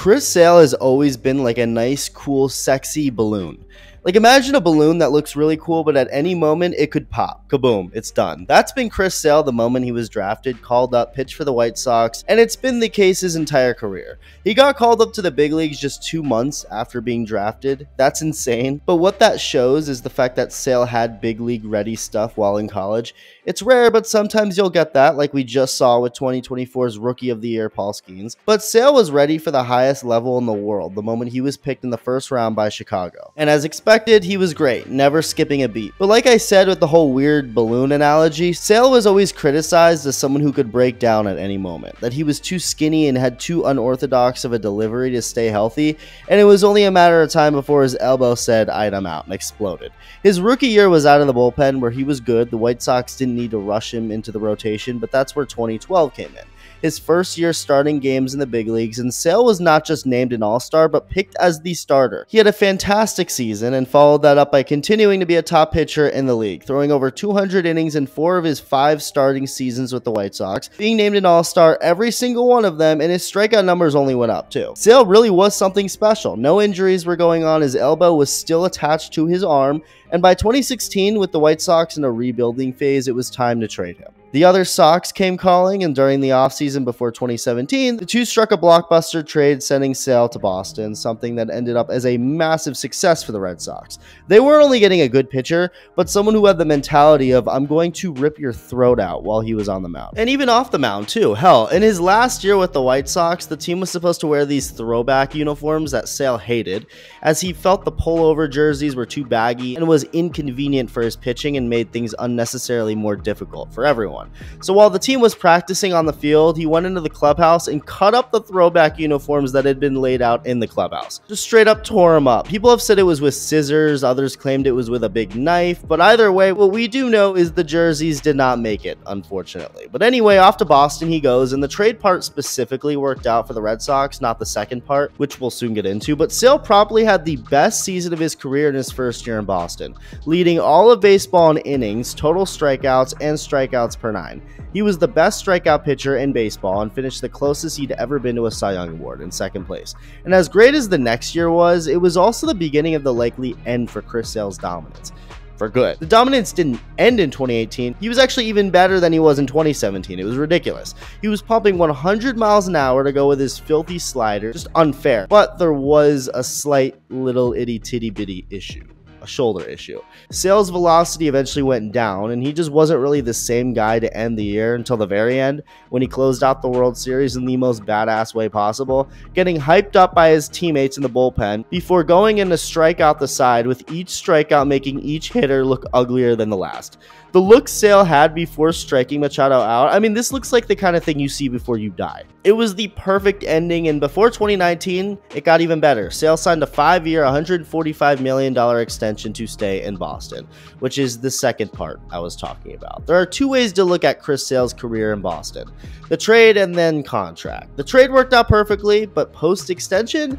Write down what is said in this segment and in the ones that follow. Chris Sale has always been like a nice, cool, sexy balloon. Like, imagine a balloon that looks really cool, but at any moment it could pop. Kaboom, it's done. That's been Chris Sale the moment he was drafted, called up, pitched for the White Sox, and it's been the case his entire career. He got called up to the big leagues just 2 months after being drafted. That's insane. But what that shows is the fact that Sale had big league ready stuff while in college. It's rare, but sometimes you'll get that, like we just saw with 2024's Rookie of the Year, Paul Skeens. But Sale was ready for the highest level in the world the moment he was picked in the first round by Chicago. And as expected, he was great, never skipping a beat. But like I said with the whole weird balloon analogy, Sale was always criticized as someone who could break down at any moment, that he was too skinny and had too unorthodox of a delivery to stay healthy, and it was only a matter of time before his elbow said, "Aight, I'm out," and exploded. His rookie year was out of the bullpen where he was good. The White Sox didn't need to rush him into the rotation, but that's where 2012 came in. His first year starting games in the big leagues, and Sale was not just named an all-star, but picked as the starter. He had a fantastic season and followed that up by continuing to be a top pitcher in the league, throwing over 200 innings in 4 of his 5 starting seasons with the White Sox, being named an all-star every single one of them, and his strikeout numbers only went up too. Sale really was something special. No injuries were going on, his elbow was still attached to his arm, and by 2016, with the White Sox in a rebuilding phase, it was time to trade him. The other Sox came calling, and during the offseason before 2017, the two struck a blockbuster trade sending Sale to Boston, something that ended up as a massive success for the Red Sox. They weren't only getting a good pitcher, but someone who had the mentality of, "I'm going to rip your throat out" while he was on the mound. And even off the mound too. Hell, in his last year with the White Sox, the team was supposed to wear these throwback uniforms that Sale hated, as he felt the pullover jerseys were too baggy and was inconvenient for his pitching and made things unnecessarily more difficult for everyone. So while the team was practicing on the field, he went into the clubhouse and cut up the throwback uniforms that had been laid out in the clubhouse. Just straight up tore them up. People have said it was with scissors, others claimed it was with a big knife, but either way, what we do know is the jerseys did not make it, unfortunately. But anyway, off to Boston he goes, and the trade part specifically worked out for the Red Sox, not the second part, which we'll soon get into, but Sale probably had the best season of his career in his first year in Boston, leading all of baseball in innings, total strikeouts, and strikeouts per nine. He was the best strikeout pitcher in baseball and finished the closest he'd ever been to a Cy Young award in second place. And as great as the next year was, it was also the beginning of the likely end for Chris Sale's dominance. For good. The dominance didn't end in 2018. He was actually even better than he was in 2017. It was ridiculous. He was pumping 100 miles an hour to go with his filthy slider. Just unfair. But there was a slight little itty titty bitty issue. A shoulder issue. Sale's velocity eventually went down, and he just wasn't really the same guy to end the year until the very end, when he closed out the World Series in the most badass way possible, getting hyped up by his teammates in the bullpen before going in to strike out the side, with each strikeout making each hitter look uglier than the last. The look Sale had before striking Machado out, I mean, this looks like the kind of thing you see before you die. It was the perfect ending, and before 2019, it got even better. Sale signed a 5-year, $145 million extension to stay in Boston, which is the second part I was talking about. There are two ways to look at Chris Sale's career in Boston: the trade and then contract. The trade worked out perfectly, but post-extension,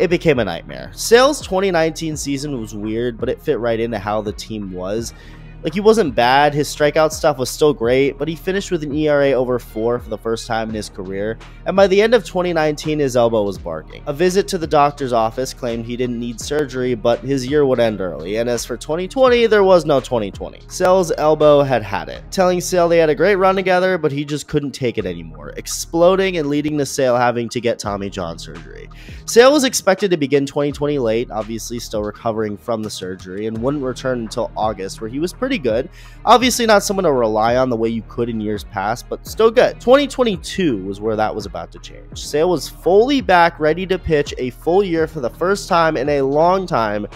it became a nightmare. Sale's 2019 season was weird, but it fit right into how the team was. Like, he wasn't bad, his strikeout stuff was still great, but he finished with an ERA over 4 for the first time in his career, and by the end of 2019, his elbow was barking. A visit to the doctor's office claimed he didn't need surgery, but his year would end early, and as for 2020, there was no 2020. Sale's elbow had it, telling Sale they had a great run together, but he just couldn't take it anymore, exploding and leading to Sale having to get Tommy John surgery. Sale was expected to begin 2020 late, obviously still recovering from the surgery, and wouldn't return until August, where he was pretty good. Obviously not someone to rely on the way you could in years past, but still good. 2022 was where that was about to change. Sale was fully back, ready to pitch a full year for the first time in a long time,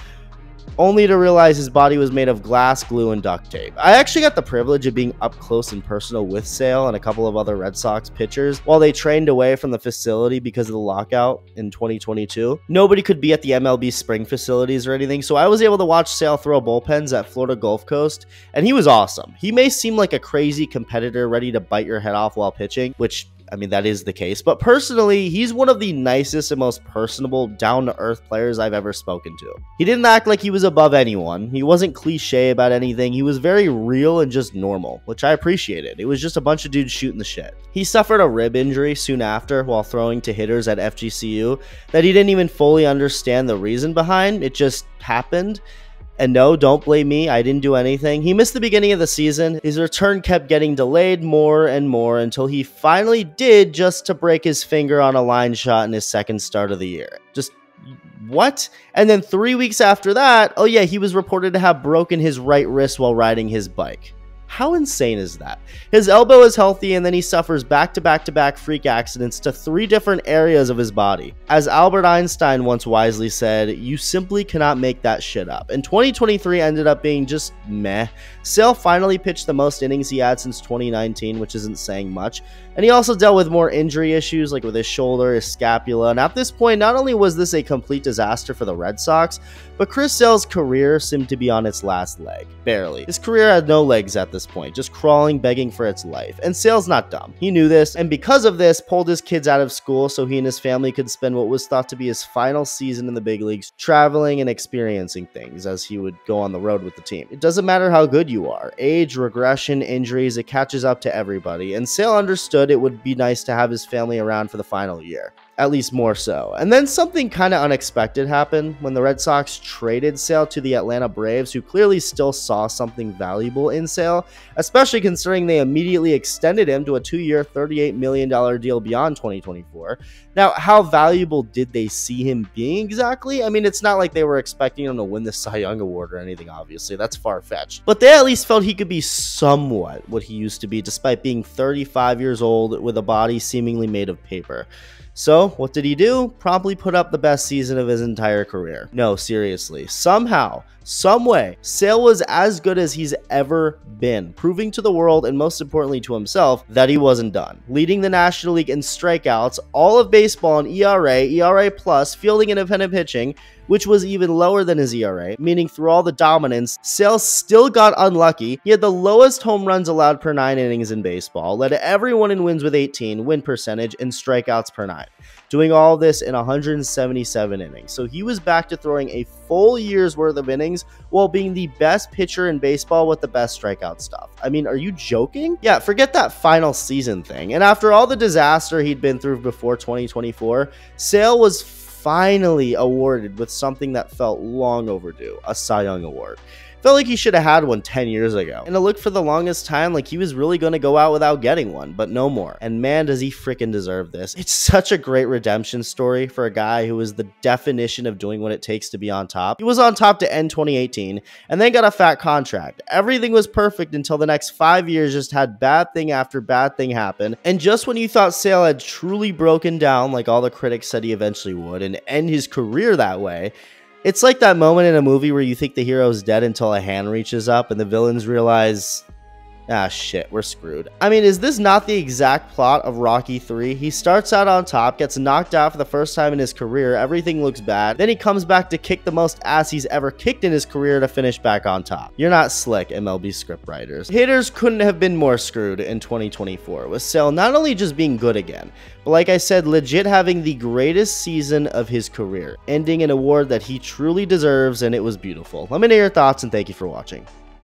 only to realize his body was made of glass, glue, and duct tape. I actually got the privilege of being up close and personal with Sale and a couple of other Red Sox pitchers while they trained away from the facility because of the lockout in 2022. Nobody could be at the MLB spring facilities or anything, so I was able to watch Sale throw bullpens at Florida Gulf Coast, and he was awesome. He may seem like a crazy competitor ready to bite your head off while pitching, which I mean, that is the case. But personally, he's one of the nicest and most personable, down-to-earth players I've ever spoken to. He didn't act like he was above anyone. He wasn't cliche about anything. He was very real and just normal, which I appreciated. It was just a bunch of dudes shooting the shit. He suffered a rib injury soon after while throwing to hitters at FGCU that he didn't even fully understand the reason behind. It just happened. And no, don't blame me, I didn't do anything. He missed the beginning of the season. His return kept getting delayed more and more until he finally did, just to break his finger on a line shot in his second start of the year. Just what? And then 3 weeks after that, oh yeah, he was reported to have broken his right wrist while riding his bike. How insane is that? His elbow is healthy, and then he suffers back-to-back-to-back freak accidents to 3 different areas of his body. As Albert Einstein once wisely said, you simply cannot make that shit up. And 2023 ended up being just meh. Sale finally pitched the most innings he had since 2019, which isn't saying much. And he also dealt with more injury issues, like with his shoulder, his scapula. And at this point, not only was this a complete disaster for the Red Sox, but Chris Sale's career seemed to be on its last leg. Barely. His career had no legs at this point, just crawling, begging for its life. And Sale's not dumb. He knew this, and because of this, pulled his kids out of school so he and his family could spend what was thought to be his final season in the big leagues, traveling and experiencing things as he would go on the road with the team. It doesn't matter how good you are. Age, regression, injuries, it catches up to everybody, and Sale understood it would be nice to have his family around for the final year. At least more so. And then something kind of unexpected happened when the Red Sox traded Sale to the Atlanta Braves, who clearly still saw something valuable in Sale, especially considering they immediately extended him to a 2-year, $38 million deal beyond 2024. Now, how valuable did they see him being exactly? I mean, it's not like they were expecting him to win the Cy Young Award or anything, obviously. That's far-fetched. But they at least felt he could be somewhat what he used to be, despite being 35 years old with a body seemingly made of paper. So, what did he do? Probably put up the best season of his entire career. No, seriously. Somehow, someway, Sale was as good as he's ever been, proving to the world, and most importantly to himself, that he wasn't done. Leading the National League in strikeouts, all of baseball in ERA, ERA+, fielding and independent pitching, which was even lower than his ERA, meaning through all the dominance, Sale still got unlucky. He had the lowest home runs allowed per 9 innings in baseball, led everyone in wins with 18, win percentage, and strikeouts per 9. Doing all this in 177 innings. So he was back to throwing a full year's worth of innings while being the best pitcher in baseball with the best strikeout stuff. I mean, are you joking? Yeah, forget that final season thing. And after all the disaster he'd been through before 2024, Sale was finally awarded with something that felt long overdue, a Cy Young Award. Felt like he should have had one 10 years ago. And it looked for the longest time like he was really going to go out without getting one, but no more. And man, does he freaking deserve this. It's such a great redemption story for a guy who is the definition of doing what it takes to be on top. He was on top to end 2018 and then got a fat contract. Everything was perfect until the next 5 years just had bad thing after bad thing happen. And just when you thought Sale had truly broken down, like all the critics said he eventually would, and end his career that way, it's like that moment in a movie where you think the hero's dead until a hand reaches up and the villains realize, ah, shit, we're screwed. I mean, is this not the exact plot of Rocky 3? He starts out on top, gets knocked out for the first time in his career, everything looks bad, then he comes back to kick the most ass he's ever kicked in his career to finish back on top. You're not slick, MLB scriptwriters. Hitters couldn't have been more screwed in 2024, with Sale not only just being good again, but like I said, legit having the greatest season of his career, ending an award that he truly deserves, and it was beautiful. Let me know your thoughts, and thank you for watching.